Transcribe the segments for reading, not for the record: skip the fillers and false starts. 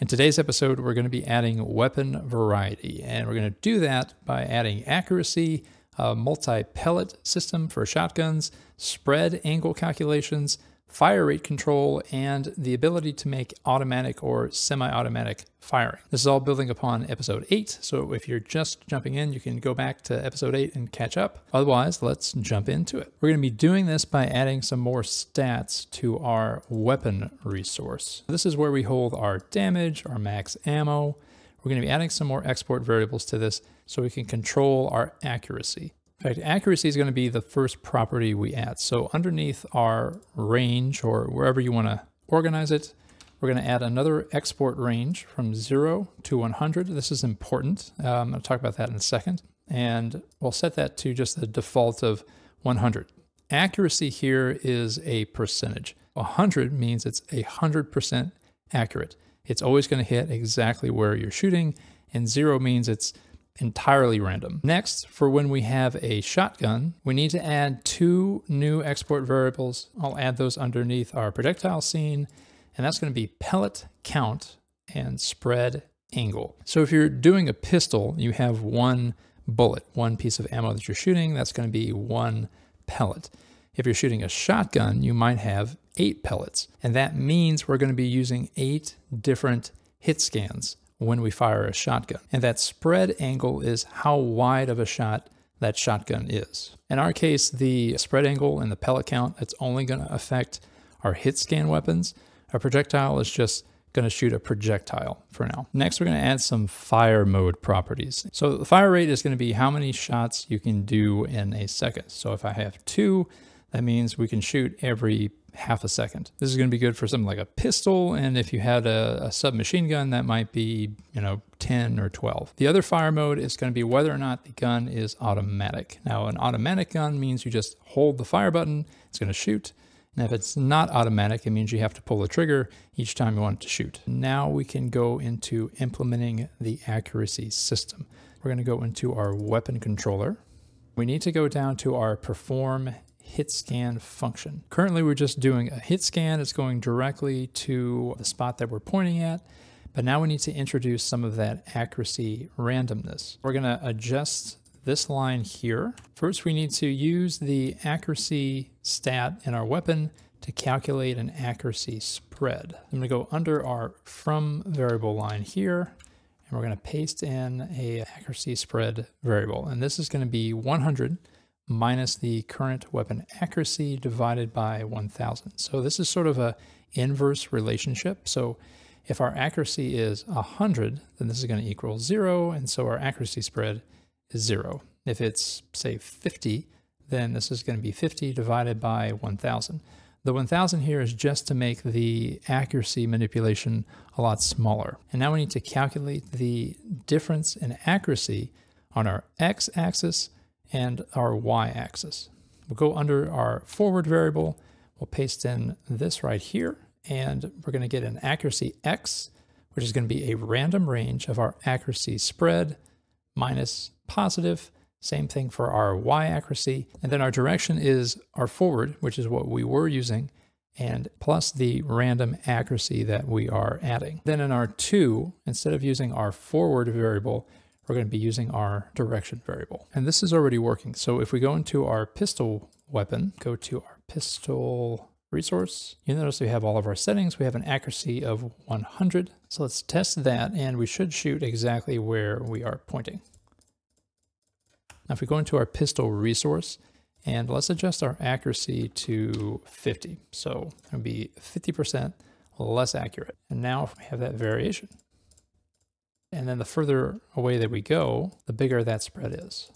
In today's episode, we're going to be adding weapon variety, and we're going to do that by adding accuracy, a multi-pellet system for shotguns, spread angle calculations, fire rate control, and the ability to make automatic or semi-automatic firing. This is all building upon episode 8, so if you're just jumping in, you can go back to episode 8 and catch up. Otherwise, let's jump into it. We're going to be doing this by adding some more stats to our weapon resource. This is where we hold our damage, our max ammo. We're going to be adding some more export variables to this so we can control our accuracy. In fact, accuracy is going to be the first property we add. So underneath our range, or wherever you want to organize it, we're going to add another export range from 0 to 100. This is important. I'm going to talk about that in a second. And we'll set that to just the default of 100. Accuracy here is a percentage. 100 means it's 100% accurate. It's always going to hit exactly where you're shooting. And 0 means it's entirely random. Next, for when we have a shotgun, we need to add 2 new export variables. I'll add those underneath our projectile scene, and that's going to be pellet count and spread angle. So if you're doing a pistol, you have 1 bullet, 1 piece of ammo that you're shooting. That's going to be 1 pellet. If you're shooting a shotgun, you might have 8 pellets, and that means we're going to be using 8 different hit scans when we fire a shotgun. And that spread angle is how wide of a shot that shotgun is. In our case, the spread angle and the pellet count, it's only going to affect our hit scan weapons. A projectile is just going to shoot a projectile for now. Next, we're going to add some fire mode properties. So the fire rate is going to be how many shots you can do in a second. So if I have 2, that means we can shoot every half a second. This is going to be good for something like a pistol, and if you had a submachine gun, that might be, 10 or 12. The other fire mode is going to be whether or not the gun is automatic. Now, an automatic gun means you just hold the fire button, it's going to shoot. And if it's not automatic, it means you have to pull the trigger each time you want it to shoot. Now we can go into implementing the accuracy system. We're going to go into our weapon controller. We need to go down to our perform hit scan function. Currently, we're just doing a hit scan. It's going directly to the spot that we're pointing at, but now we need to introduce some of that accuracy randomness. We're going to adjust this line here. First, we need to use the accuracy stat in our weapon to calculate an accuracy spread. I'm going to go under our from variable line here, and we're going to paste in an accuracy spread variable, and this is going to be 100 minus the current weapon accuracy divided by 1,000. So this is sort of an inverse relationship. So if our accuracy is 100, then this is going to equal 0, and so our accuracy spread is 0. If it's, say, 50, then this is going to be 50 divided by 1,000. The 1,000 here is just to make the accuracy manipulation a lot smaller. And now we need to calculate the difference in accuracy on our x-axis and our y-axis. We'll go under our forward variable, we'll paste in this right here, and we're going to get an accuracy x, which is going to be a random range of our accuracy spread minus positive. Same thing for our y-accuracy. And then our direction is our forward, which is what we were using, and plus the random accuracy that we are adding. Then in our 2, instead of using our forward variable, we're going to be using our direction variable. And this is already working. So if we go into our pistol weapon, go to our pistol resource, you notice we have all of our settings. We have an accuracy of 100. So let's test that, and we should shoot exactly where we are pointing. Now if we go into our pistol resource, and let's adjust our accuracy to 50. So it would be 50% less accurate. And now if we have that variation, and then the further away that we go, the bigger that spread is.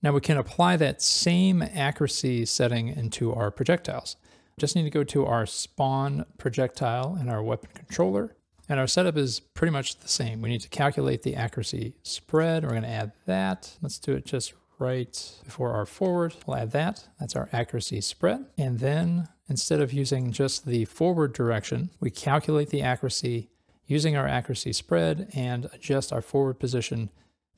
Now we can apply that same accuracy setting into our projectiles. Just need to go to our spawn projectile in our weapon controller, and our setup is pretty much the same. We need to calculate the accuracy spread. We're going to add that. Let's do it just right before our forward. We'll add that. That's our accuracy spread. And then instead of using just the forward direction, we calculate the accuracy using our accuracy spread and adjust our forward position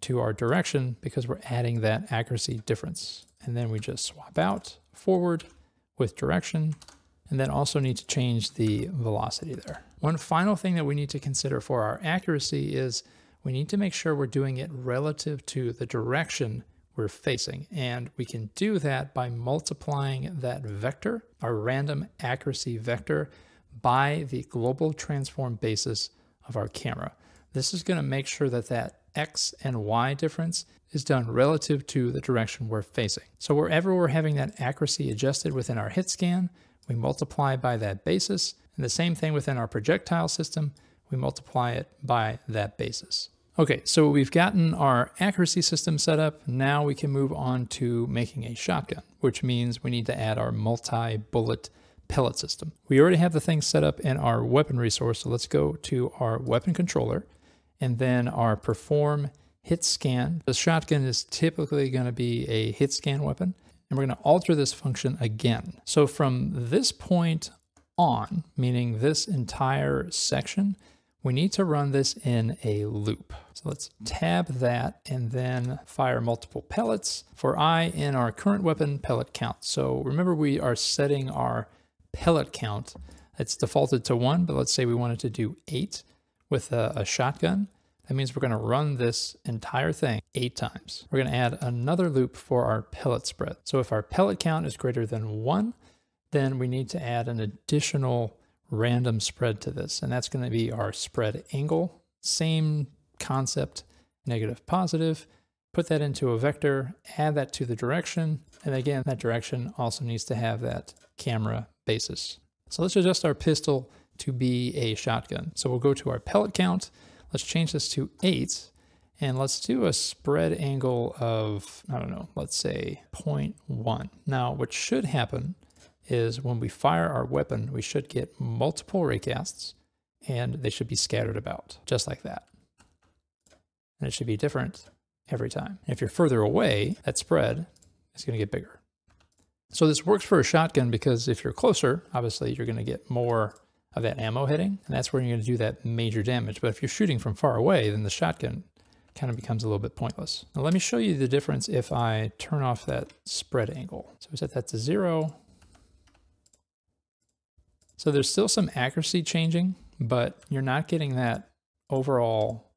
to our direction because we're adding that accuracy difference. And then we just swap out forward with direction, and then also need to change the velocity there. One final thing that we need to consider for our accuracy is we need to make sure we're doing it relative to the direction we're facing. And we can do that by multiplying that vector, our random accuracy vector, by the global transform basis of our camera. This is going to make sure that that X and Y difference is done relative to the direction we're facing. So wherever we're having that accuracy adjusted within our hit scan, we multiply by that basis. And the same thing within our projectile system, we multiply it by that basis. Okay, so we've gotten our accuracy system set up. Now we can move on to making a shotgun, which means we need to add our multi-bullet pellet system. We already have the thing set up in our weapon resource, so let's go to our weapon controller and then our perform hit scan. The shotgun is typically going to be a hit scan weapon, and we're going to alter this function again. So from this point on, meaning this entire section, we need to run this in a loop. So let's tab that and then fire multiple pellets for I in our current weapon pellet count. So remember, we are setting our pellet count. It's defaulted to 1, but let's say we wanted to do 8 with a shotgun. That means we're going to run this entire thing 8 times. We're going to add another loop for our pellet spread. So if our pellet count is greater than 1, then we need to add an additional random spread to this, and that's going to be our spread angle. Same concept, negative, positive. Put that into a vector, add that to the direction, and again, that direction also needs to have that camera basis. So let's adjust our pistol to be a shotgun. So we'll go to our pellet count. Let's change this to 8, and let's do a spread angle of, I don't know, let's say 0.1. Now, what should happen is when we fire our weapon, we should get multiple raycasts, and they should be scattered about, just like that. And it should be different every time. And if you're further away, that spread is going to get bigger. So this works for a shotgun because if you're closer, obviously you're going to get more of that ammo hitting, and that's where you're going to do that major damage. But if you're shooting from far away, then the shotgun kind of becomes a little bit pointless. Now let me show you the difference if I turn off that spread angle. So we set that to 0. So there's still some accuracy changing, but you're not getting that overall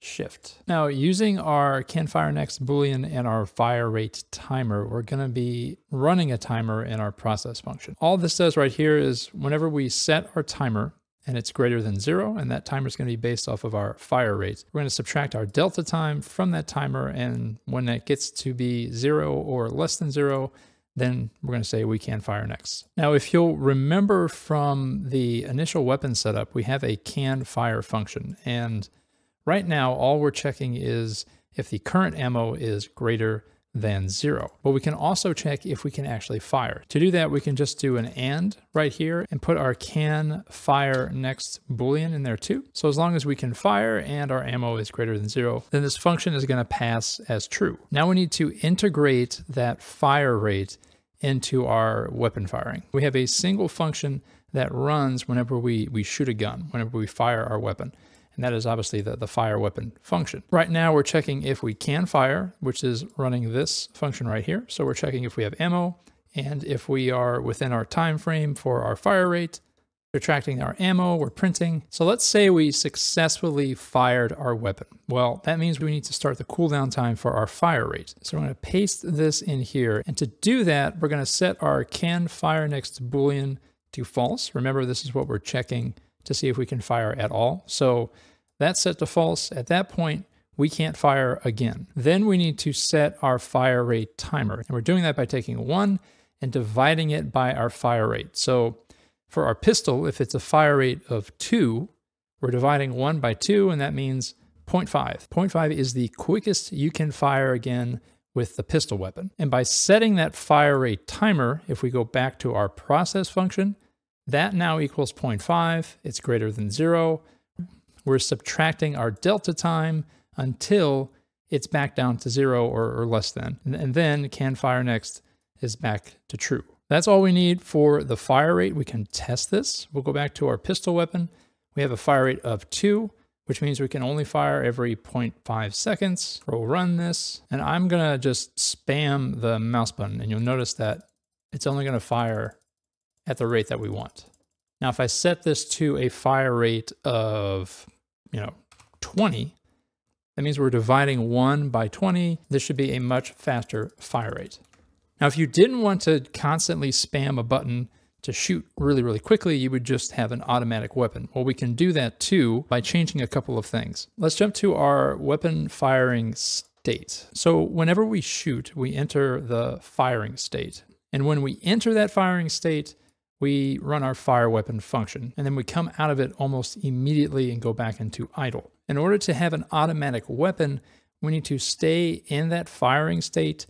shift. Now, using our CanFireNext Boolean and our fire rate timer, we're going to be running a timer in our process function. All this does right here is whenever we set our timer and it's greater than 0, and that timer is going to be based off of our fire rate, we're going to subtract our delta time from that timer, and when that gets to be 0 or less than 0, then we're going to say we can fire next. Now, if you'll remember from the initial weapon setup, we have a can fire function. And right now, all we're checking is if the current ammo is greater than 0. But we can also check if we can actually fire. To do that, we can just do an and right here and put our can fire next Boolean in there too. So as long as we can fire and our ammo is greater than 0, then this function is going to pass as true. Now we need to integrate that fire rate into our weapon firing. We have a single function that runs whenever we shoot a gun, whenever we fire our weapon. And that is obviously the fire weapon function. Right now we're checking if we can fire, which is running this function right here. So we're checking if we have ammo and if we are within our time frame for our fire rate, subtracting our ammo, we're printing. So let's say we successfully fired our weapon. Well, that means we need to start the cooldown time for our fire rate. So we're going to paste this in here. And to do that, we're going to set our can fire next Boolean to false. Remember, this is what we're checking to see if we can fire at all. So that's set to false. At that point, we can't fire again. Then we need to set our fire rate timer. And we're doing that by taking 1 and dividing it by our fire rate. So for our pistol, if it's a fire rate of 2, we're dividing 1 by 2, and that means 0.5. 0.5 is the quickest you can fire again with the pistol weapon. And by setting that fire rate timer, if we go back to our process function, that now equals 0.5, it's greater than 0. We're subtracting our delta time until it's back down to 0 or less than. And then can fire next is back to true. That's all we need for the fire rate. We can test this. We'll go back to our pistol weapon. We have a fire rate of 2, which means we can only fire every 0.5 seconds. We'll run this, and I'm gonna just spam the mouse button, and you'll notice that it's only gonna fire at the rate that we want. Now, if I set this to a fire rate of, 20, that means we're dividing 1 by 20. This should be a much faster fire rate. Now, if you didn't want to constantly spam a button to shoot really, really quickly, you would just have an automatic weapon. Well, we can do that too by changing a couple of things. Let's jump to our weapon firing state. So whenever we shoot, we enter the firing state. And when we enter that firing state, we run our fire weapon function, and then we come out of it almost immediately and go back into idle. In order to have an automatic weapon, we need to stay in that firing state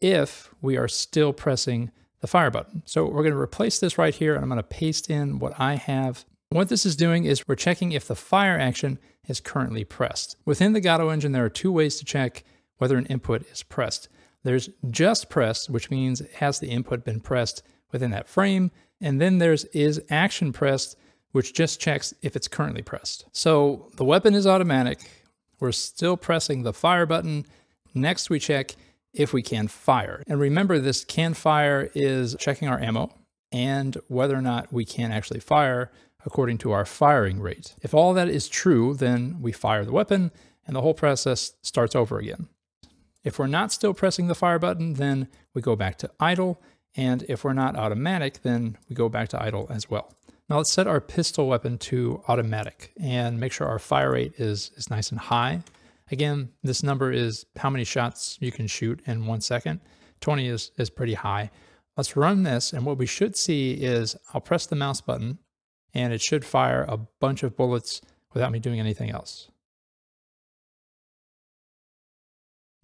if we are still pressing the fire button. So we're going to replace this right here, and I'm going to paste in what I have. What this is doing is we're checking if the fire action is currently pressed. Within the Godot engine, there are two ways to check whether an input is pressed. There's just pressed, which means has the input been pressed within that frame, and then there's is action pressed, which just checks if it's currently pressed. So the weapon is automatic. We're still pressing the fire button. Next, we check if we can fire. And remember, this can fire is checking our ammo and whether or not we can actually fire according to our firing rate. If all that is true, then we fire the weapon and the whole process starts over again. If we're not still pressing the fire button, then we go back to idle. And if we're not automatic, then we go back to idle as well. Now let's set our pistol weapon to automatic and make sure our fire rate is nice and high. Again, this number is how many shots you can shoot in 1 second. 20 is pretty high. Let's run this, and what we should see is I'll press the mouse button and it should fire a bunch of bullets without me doing anything else.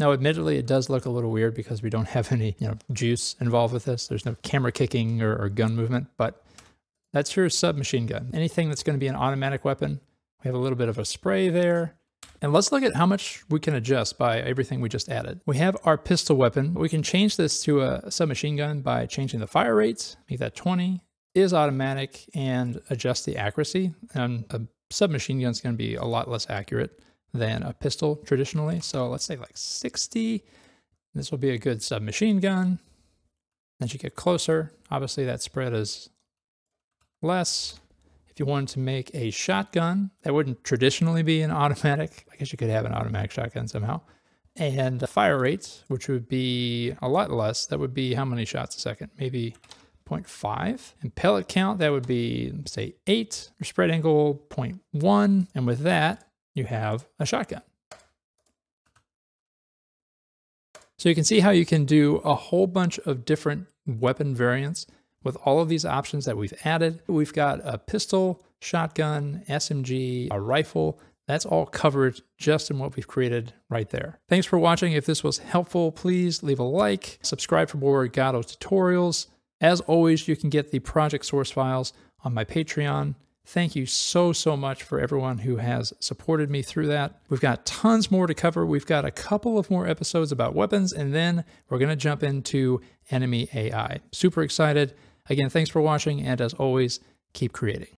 Now, admittedly, it does look a little weird because we don't have any juice involved with this. There's no camera kicking or gun movement, but that's your submachine gun. Anything that's going to be an automatic weapon. We have a little bit of a spray there. And let's look at how much we can adjust by everything we just added. We have our pistol weapon. We can change this to a submachine gun by changing the fire rate, make that 20, is automatic, and adjust the accuracy. And a submachine gun is going to be a lot less accurate than a pistol traditionally. So let's say like 60. This will be a good submachine gun. As you get closer, obviously that spread is less. If you wanted to make a shotgun, that wouldn't traditionally be an automatic. I guess you could have an automatic shotgun somehow. And fire rates, which would be a lot less. That would be how many shots a second? Maybe 0.5. And pellet count, that would be, say, 8. Your spread angle, 0.1. And with that, you have a shotgun. So you can see how you can do a whole bunch of different weapon variants with all of these options that we've added. We've got a pistol, shotgun, SMG, a rifle. That's all covered just in what we've created right there. Thanks for watching. If this was helpful, please leave a like, subscribe for more Godot tutorials. As always, you can get the project source files on my Patreon. Thank you so, so much for everyone who has supported me through that. We've got tons more to cover. We've got a couple of more episodes about weapons, and then we're going to jump into enemy AI. Super excited. Again, thanks for watching, and as always, keep creating.